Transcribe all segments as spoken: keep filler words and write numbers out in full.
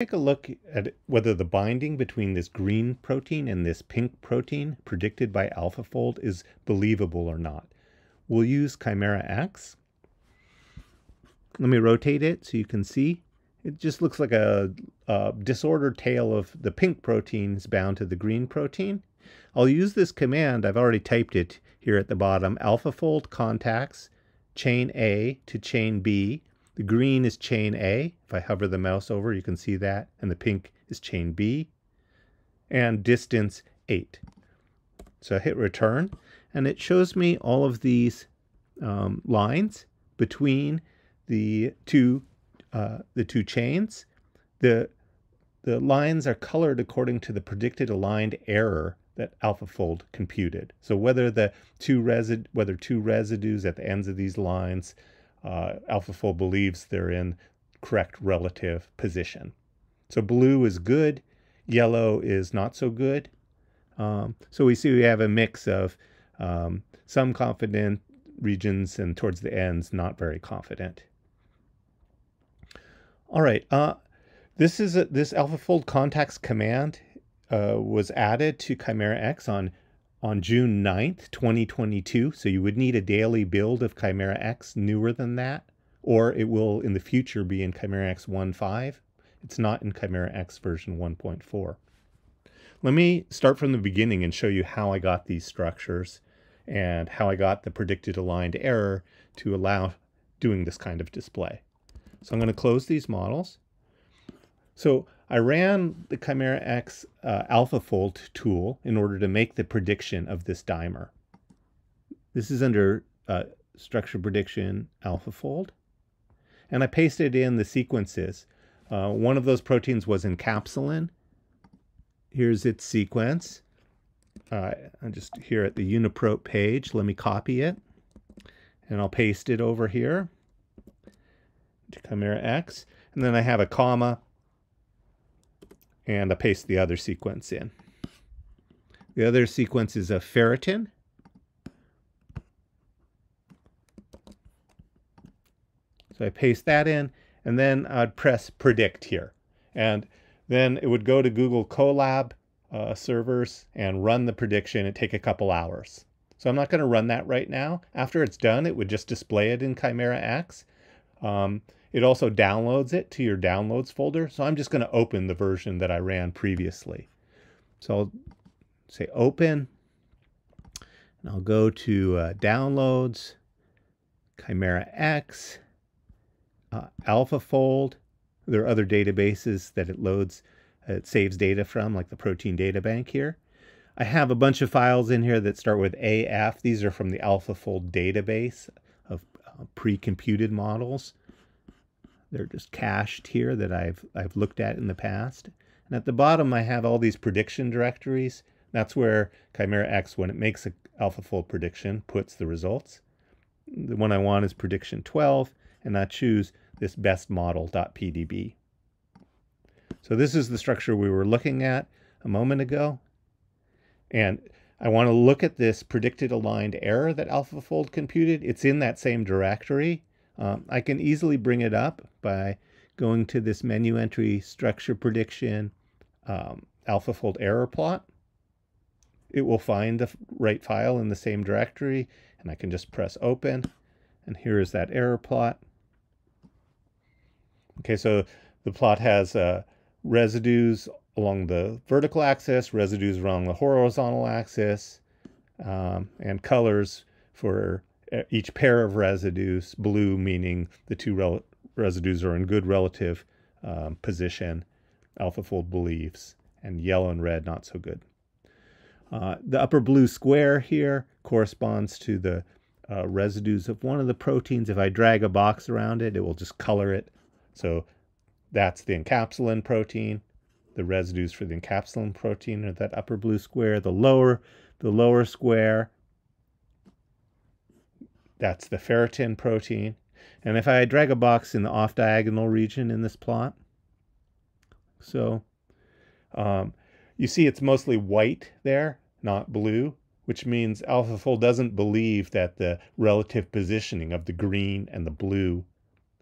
Take a look at whether the binding between this green protein and this pink protein predicted by AlphaFold is believable or not. We'll use ChimeraX. Let me rotate it so you can see. It just looks like a, a disordered tail of the pink proteins bound to the green protein. I'll use this command. I've already typed it here at the bottom. AlphaFold contacts chain A to chain B. The green is chain A. If I hover the mouse over, you can see that. And the pink is chain B. And distance eight. So I hit return. And it shows me all of these um, lines between the two, uh, the two chains. The, the lines are colored according to the predicted aligned error that AlphaFold computed. So whether the two resi- whether two residues at the ends of these lines, Uh, AlphaFold believes they're in correct relative position. So blue is good, yellow is not so good. Um, so we see we have a mix of um, some confident regions and towards the ends not very confident. All right, uh, this is a, this AlphaFold contacts command uh, was added to ChimeraX on on June ninth, twenty twenty-two, so you would need a daily build of ChimeraX newer than that, or it will in the future be in ChimeraX one point five. It's not in ChimeraX version one point four. Let me start from the beginning and show you how I got these structures and how I got the predicted aligned error to allow doing this kind of display. So I'm going to close these models. So I ran the ChimeraX uh, AlphaFold tool in order to make the prediction of this dimer. This is under uh, Structure Prediction AlphaFold. And I pasted in the sequences. Uh, one of those proteins was encapsulin. Here's its sequence. Uh, I'm just here at the UniProt page. Let me copy it. And I'll paste it over here to ChimeraX. And then I have a comma. And I paste the other sequence in. The other sequence is a ferritin. So I paste that in, and then I'd press predict here. And then it would go to Google Colab uh, servers and run the prediction. It'd take a couple hours. So I'm not going to run that right now. After it's done, it would just display it in ChimeraX. Um, It also downloads it to your downloads folder. So I'm just going to open the version that I ran previously. So I'll say open, and I'll go to uh, downloads, ChimeraX, uh, AlphaFold. There are other databases that it loads, uh, it saves data from, like the Protein Data Bank here. I have a bunch of files in here that start with A F. These are from the AlphaFold database of uh, pre-computed models. They're just cached here that I've, I've looked at in the past. And at the bottom, I have all these prediction directories. That's where ChimeraX, when it makes an AlphaFold prediction, puts the results. The one I want is prediction twelve, and I choose this best model dot P D B. So this is the structure we were looking at a moment ago. And I want to look at this predicted aligned error that AlphaFold computed. It's in that same directory. Um, I can easily bring it up by going to this menu entry, structure prediction, um, AlphaFold error plot. It will find the right file in the same directory, and I can just press open, and here is that error plot. Okay, so the plot has uh, residues along the vertical axis, residues along the horizontal axis, um, and colors for each pair of residues, blue meaning the two rel residues are in good relative um, position, AlphaFold believes, and yellow and red not so good. Uh, the upper blue square here corresponds to the uh, residues of one of the proteins. If I drag a box around it, it will just color it. So that's the encapsulin protein. The residues for the encapsulin protein are that upper blue square. The lower, the lower square, that's the ferritin protein. And if I drag a box in the off-diagonal region in this plot, so um, you see it's mostly white there, not blue, which means AlphaFold doesn't believe that the relative positioning of the green and the blue,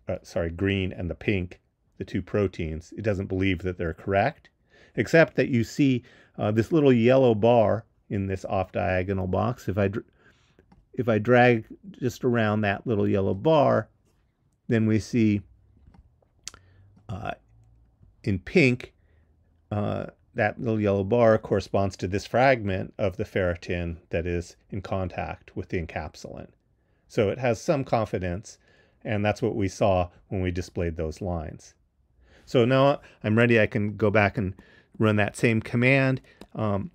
uh, sorry, green and the pink the two proteins. It doesn't believe that they're correct, except that you see uh, this little yellow bar in this off-diagonal box. If I, if I drag just around that little yellow bar, then we see uh, in pink, uh, that little yellow bar corresponds to this fragment of the ferritin that is in contact with the encapsulin. So it has some confidence, and that's what we saw when we displayed those lines. So now I'm ready. I can go back and run that same command. Um,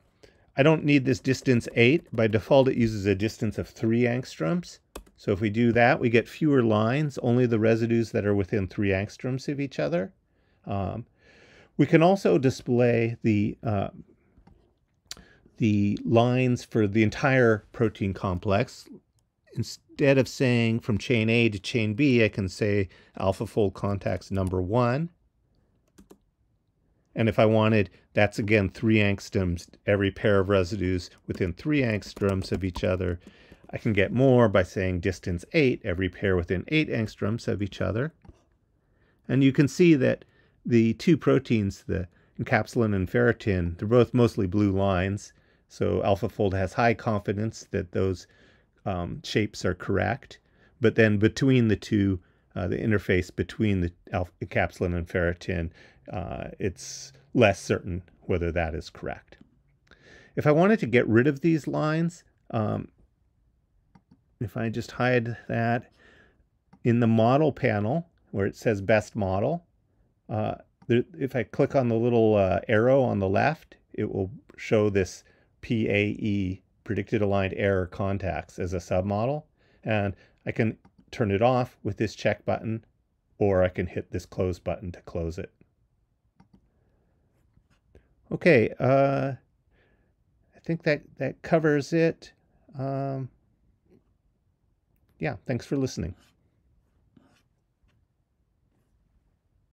I don't need this distance eight. By default, it uses a distance of three angstroms. So if we do that, we get fewer lines, only the residues that are within three angstroms of each other. Um, we can also display the, uh, the lines for the entire protein complex. Instead of saying from chain A to chain B, I can say AlphaFold contacts number one. And if I wanted, that's again three angstroms, every pair of residues within three angstroms of each other. I can get more by saying distance eight, every pair within eight angstroms of each other. And you can see that the two proteins, the encapsulin and ferritin, they're both mostly blue lines. So AlphaFold has high confidence that those Um, shapes are correct, but then between the two, uh, the interface between the encapsulin and ferritin, uh, it's less certain whether that is correct. If I wanted to get rid of these lines, um, if I just hide that in the model panel where it says best model, uh, there, if I click on the little uh, arrow on the left, it will show this P A E predicted aligned error contacts as a submodel, and I can turn it off with this check button, or I can hit this close button to close it. Okay, uh, I think that, that covers it. Um, yeah, thanks for listening.